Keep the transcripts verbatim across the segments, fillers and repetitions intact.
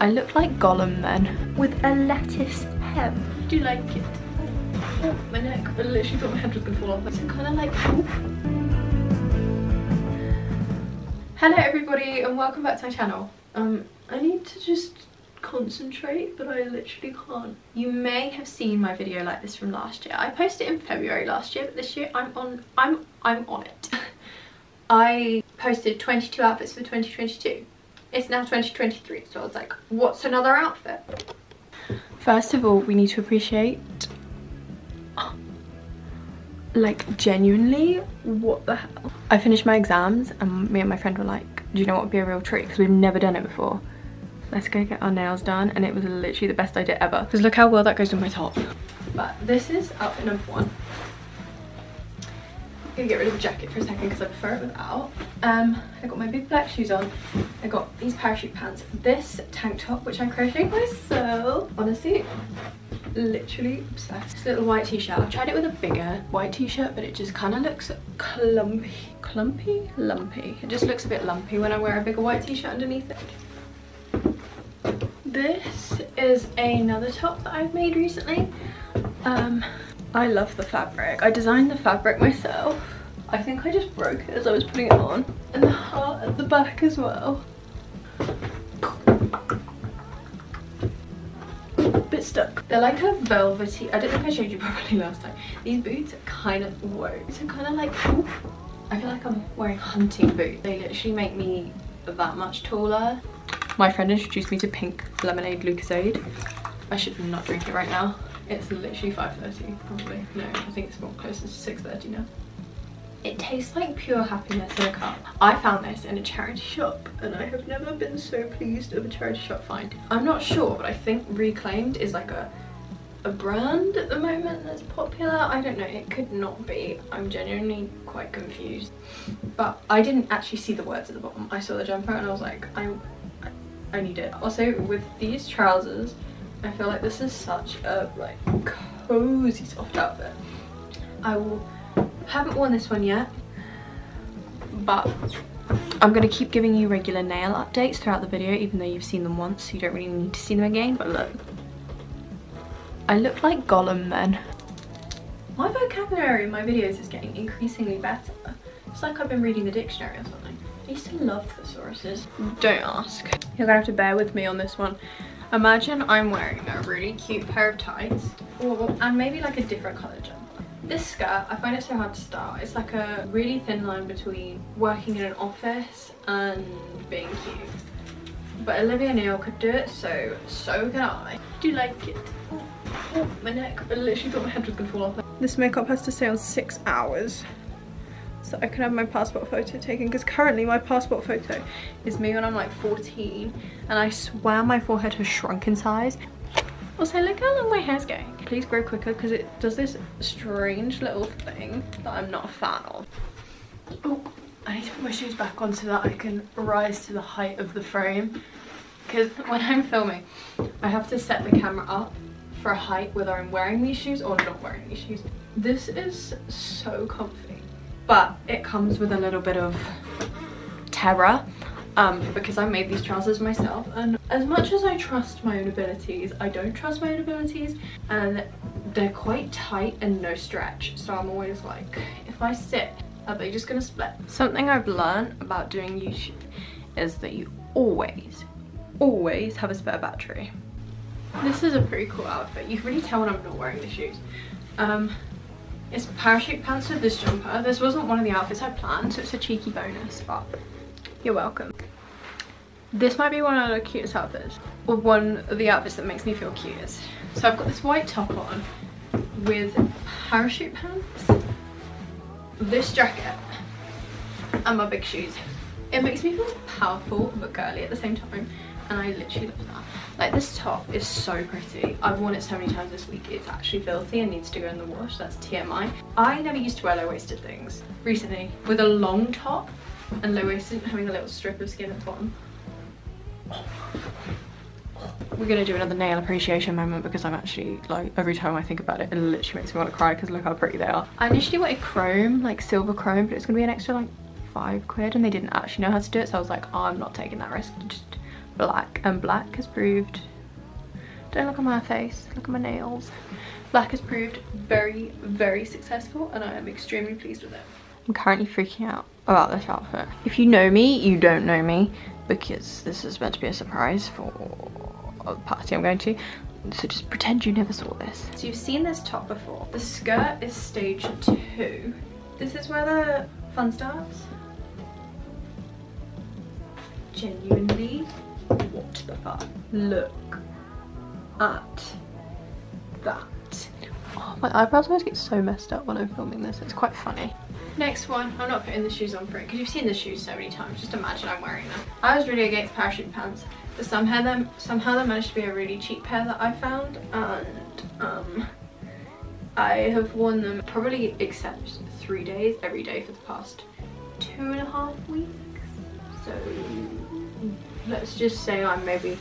I look like Gollum then. With a lettuce hem. Do you like it? Oh, my neck. I literally thought my head was going to fall off. It's kind of like... Hello everybody and welcome back to my channel. Um, I need to just concentrate, but I literally can't. You may have seen my video like this from last year. I posted it in February last year, but this year I'm on, I'm, I'm on it. I posted twenty-two outfits for twenty twenty-two. It's now twenty twenty-three, so I was like, what's another outfit? First of all, we need to appreciate, like, genuinely, what the hell. I finished my exams and me and my friend were like, do you know what would be a real treat? Because we've never done it before. Let's go get our nails done. And it was literally the best idea ever. Because look how well that goes with my top. But this is outfit number one. I'm gonna get rid of the jacket for a second because I prefer it without. Um, I got my big black shoes on. I got these parachute pants. This tank top, which I crocheted myself. Honestly, literally obsessed. This little white t-shirt. I've tried it with a bigger white t-shirt, but it just kind of looks clumpy. Clumpy? Lumpy. It just looks a bit lumpy when I wear a bigger white t-shirt underneath it. This is another top that I've made recently. Um, I love the fabric. I designed the fabric myself. I think I just broke it as I was putting it on. And the heart at the back as well. Bit stuck. They're like a velvety, I don't think I showed you properly last time. These boots are kind of, whoa. So kind of like, oof. I feel like I'm wearing hunting boots. They literally make me that much taller. My friend introduced me to pink lemonade Lucozade. I should not drink it right now. It's literally five thirty, probably. No, I think it's more closer to six thirty now. It tastes like pure happiness in a cup. I found this in a charity shop and I have never been so pleased of a charity shop find. I'm not sure, but I think Reclaimed is like a, a brand at the moment that's popular. I don't know, it could not be. I'm genuinely quite confused. But I didn't actually see the words at the bottom. I saw the jumper and I was like, I'm... I need it. Also, with these trousers, I feel like this is such a like cozy soft outfit. I will haven't worn this one yet, but I'm gonna keep giving you regular nail updates throughout the video, even though you've seen them once, so you don't really need to see them again. But look, I look like Gollum then. My vocabulary in my videos is getting increasingly better. It's like I've been reading the dictionary or something. I used to love thesauruses. Don't ask. You're gonna have to bear with me on this one. Imagine I'm wearing a really cute pair of tights, or, and maybe like a different colour jumper. This skirt, I find it so hard to style. It's like a really thin line between working in an office and being cute. But Olivia Neal could do it, so, so can I. Do you like it? Oh, oh, my neck. I literally thought my head was gonna fall off. This makeup has to stay on six hours. So I can have my passport photo taken, because currently my passport photo is me when I'm like fourteen and I swear my forehead has shrunk in size. Also, look how long my hair's going. Please grow quicker because it does this strange little thing that I'm not a fan of. Oh, I need to put my shoes back on so that I can rise to the height of the frame, because when I'm filming I have to set the camera up for a height whether I'm wearing these shoes or not wearing these shoes. This is so comfy. But it comes with a little bit of terror um, because I made these trousers myself, and as much as I trust my own abilities, I don't trust my own abilities, and they're quite tight and no stretch, so I'm always like, if I sit, are they just gonna split? Something I've learned about doing YouTube is that you always, always have a spare battery. This is a pretty cool outfit. You can really tell when I'm not wearing the shoes. Um, It's parachute pants with this jumper. This wasn't one of the outfits I planned, so it's a cheeky bonus, but you're welcome. This might be one of the cutest outfits, or one of the outfits that makes me feel cutest. So I've got this white top on with parachute pants, this jacket, and my big shoes. It makes me feel powerful but girly at the same time, and I literally love that. Like, this top is so pretty. I've worn it so many times this week. It's actually filthy and needs to go in the wash. That's T M I. I never used to wear low-waisted things. Recently, with a long top and low-waisted, having a little strip of skin at the bottom. We're gonna do another nail appreciation moment because I'm actually, like, every time I think about it, it literally makes me want to cry because look how pretty they are. I initially wanted chrome, like silver chrome, but it's gonna be an extra, like, five quid, and they didn't actually know how to do it, so I was like, oh, I'm not taking that risk. Just black, and black has proved, don't look at my face, look at my nails, black has proved very, very successful, and I am extremely pleased with it. I'm currently freaking out about this outfit. If you know me, you don't know me, because this is meant to be a surprise for the party I'm going to, so just pretend you never saw this. So you've seen this top before. The skirt is stage two. This is where the fun starts. Genuinely, watch the fun. Look at that. Oh, my eyebrows always get so messed up when I'm filming this. It's quite funny. Next one, I'm not putting the shoes on for it because you've seen the shoes so many times. Just imagine I'm wearing them. I was really against parachute pants, but somehow them somehow they managed to be a really cheap pair that I found, and um, I have worn them probably except three days every day for the past two and a half weeks. So let's just say I'm maybe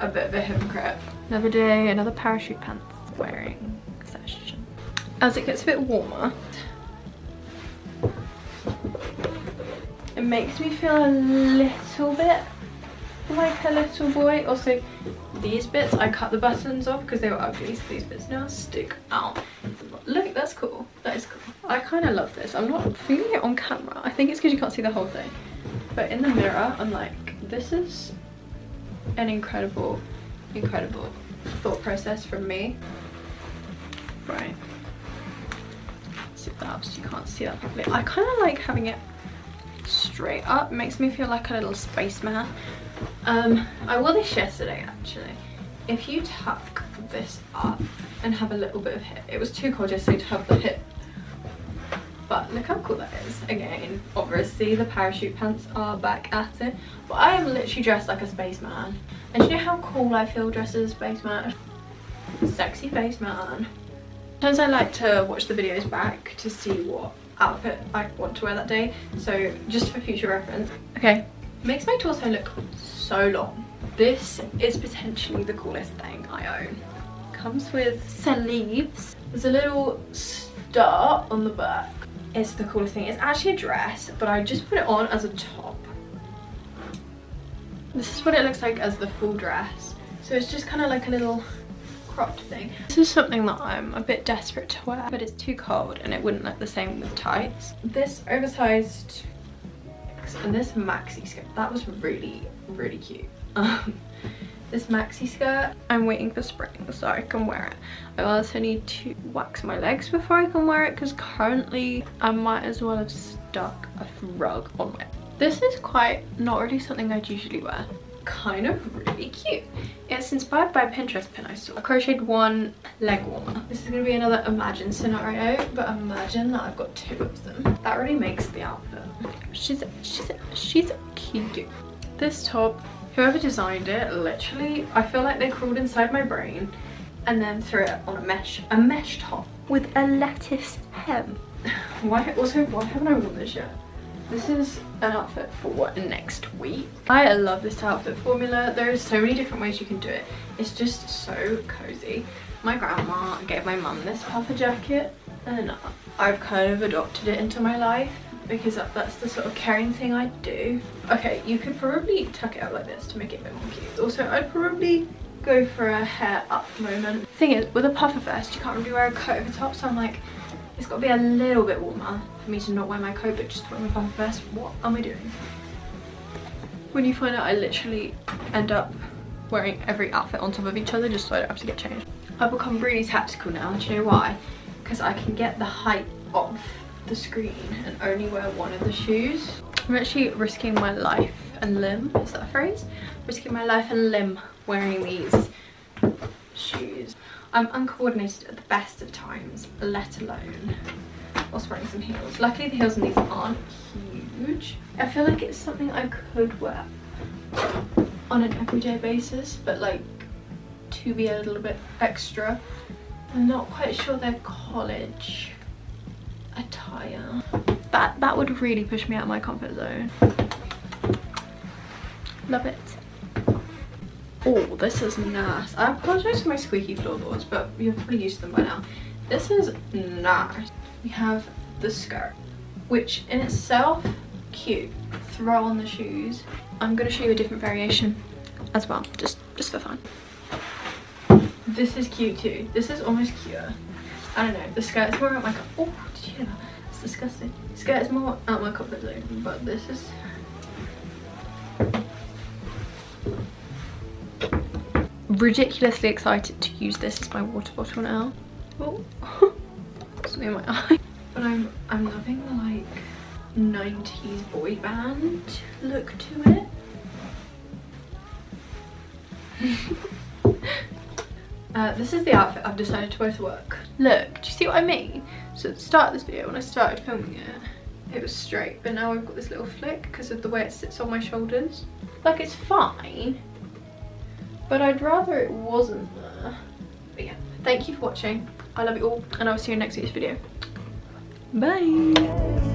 a bit of a hypocrite. Another day, another parachute pants wearing session. As it gets a bit warmer, it makes me feel a little bit like a little boy. Also, these bits, I cut the buttons off because they were ugly, so these bits now stick out. Look, that's cool. That is cool. I kind of love this. I'm not feeling it on camera. I think it's because you can't see the whole thing. But in the mirror, I'm like, this is an incredible, incredible thought process from me. Right. Zip that up so you can't see that properly. I kind of like having it straight up, makes me feel like a little spaceman. um I wore this yesterday actually. If you tuck this up and have a little bit of hip, it was too cold yesterday to have the hip, but look how cool that is. Again, obviously the parachute pants are back at it, but I am literally dressed like a spaceman, and do you know how cool I feel dressed as a spaceman? Sexy spaceman. Sometimes I like to watch the videos back to see what outfit I want to wear that day, so just for future reference. Okay, makes my torso look so long. This is potentially the coolest thing I own. Comes with sleeves. There's a little star on the back. It's the coolest thing. It's actually a dress, but I just put it on as a top. This is what it looks like as the full dress. So it's just kind of like a little cropped thing. This is something that I'm a bit desperate to wear, but it's too cold and it wouldn't look the same with tights. This oversized and this maxi skirt, that was really, really cute. Um, this maxi skirt, I'm waiting for spring so I can wear it. I also need to wax my legs before I can wear it because currently I might as well have stuck a rug on it. This is quite not really something I'd usually wear. Kind of really cute. It's inspired by a Pinterest pin I saw. I crocheted one leg warmer. This is going to be another imagine scenario, but imagine that I've got two of them. That really makes the outfit. She's she's she's cute. This top, whoever designed it, literally, I feel like they crawled inside my brain and then threw it on a mesh, a mesh top with a lettuce hem. Why? Also, why haven't I worn this yet? This is an outfit for what, next week? I love this outfit formula. There is so many different ways you can do it. It's just so cozy. My grandma gave my mum this puffer jacket and I've kind of adopted it into my life because that's the sort of caring thing I do. Okay, you could probably tuck it up like this to make it a bit more cute. Also, I'd probably go for a hair up moment. Thing is, with a puffer vest, you can't really wear a coat over top, so I'm like, it's got to be a little bit warmer for me to not wear my coat but just wear my puffer vest. What am I doing? When you find out, I literally end up wearing every outfit on top of each other just so I don't have to get changed. I've become really tactical now. Do you know why? Because I can get the height of the screen and only wear one of the shoes. I'm actually risking my life and limb. Is that a phrase? Risking my life and limb wearing these shoes. I'm uncoordinated at the best of times, let alone whilst wearing some heels. Luckily the heels in these aren't huge. I feel like it's something I could wear on an everyday basis, but like to be a little bit extra. I'm not quite sure they're college attire. That, that would really push me out of my comfort zone. Love it. Oh, this is nice. I apologise for my squeaky floorboards, but you're probably used to them by now. This is nice. We have the skirt, which in itself, cute. Throw on the shoes. I'm going to show you a different variation as well, just just for fun. This is cute too. This is almost cuter. I don't know, the skirt's more at my cup. Oh, did you hear that? It's disgusting. The skirt's more at my comfort zone, but this is... ridiculously excited to use this as my water bottle now. Oh, it's in my eye. But I'm, I'm loving the like nineties boy band look to it. Uh, this is the outfit I've decided to wear to work. Look, do you see what I mean? So at the start of this video, when I started filming it, it was straight, but now I've got this little flick because of the way it sits on my shoulders. Like, it's fine, but I'd rather it wasn't there. But yeah, thank you for watching. I love you all, and I'll see you in next week's video. Bye.